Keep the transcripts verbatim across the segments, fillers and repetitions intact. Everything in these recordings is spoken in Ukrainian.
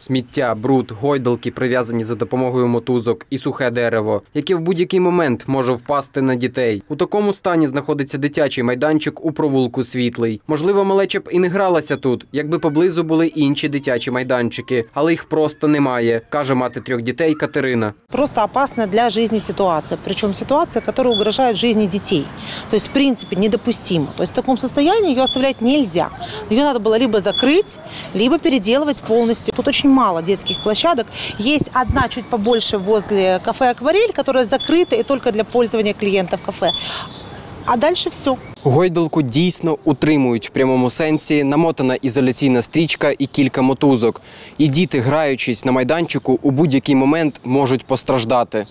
Сміття, бруд, гойдалки, прив'язані за допомогою мотузок, і сухе дерево, яке в будь-який момент може впасти на дітей. У такому стані знаходиться дитячий майданчик у провулку Світлий. Можливо, малеча б і не гралася тут, якби поблизу були інші дитячі майданчики. Але їх просто немає, каже мати трьох дітей Катерина. Просто опасна для життя ситуація. Причому ситуація, яка угрожає житті дітей. Тобто, в принципі, недопустимо. Тобто, в такому стані її залишати не можна. Її треба було або закрити, або переділувати повністю. Тут дуже мало детских площадок. Есть одна чуть побольше возле кафе «Акварель», которая закрыта и только для пользования клиентов кафе. А дальше все. Гойдалку дійсно утримують в прямому сенсі, намотана ізоляційна стрічка і кілька мотузок. І діти, граючись на майданчику, у будь-який момент можуть постраждати.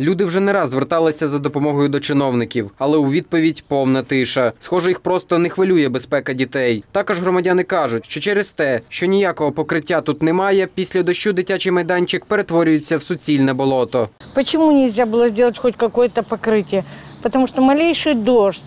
Люди вже не раз зверталися за допомогою до чиновників, але у відповідь повна тиша. Схоже, їх просто не хвилює безпека дітей. Також громадяни кажуть, що через те, що ніякого покриття тут немає, після дощу дитячий майданчик перетворюється в суцільне болото. Чому не можна було зробити хоч якесь покриття? Тому що маленький дощ,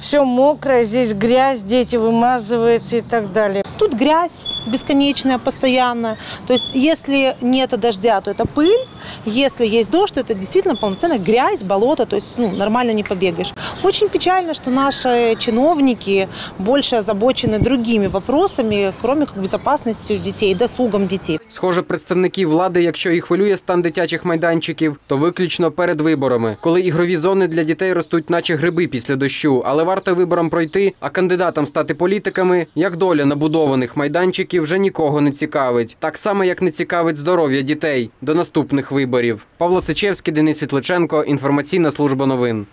все мокре, тут грязь, діти вимазуються і так далі. Тут грязь бесконечная, постоянно. То есть, если нет дождя, то это пыль. Если есть дождь, то это действительно полноценная грязь, болото. То есть, ну, нормально не побегаешь. Очень печально, что наши чиновники больше озабочены другими вопросами, кроме как безопасностью детей, досугом детей. Схоже, представники влади, якщо і хвилює стан дитячих майданчиків, то виключно перед виборами, коли ігрові зони для дітей ростуть наче гриби після дощу. Але варто виборам пройти, а кандидатам стати політиками, як доля набудова майданчиків вже нікого не цікавить. Так само, як не цікавить здоров'я дітей до наступних виборів. Павло Сичевський, Денис Світличенко, інформаційна служба новин.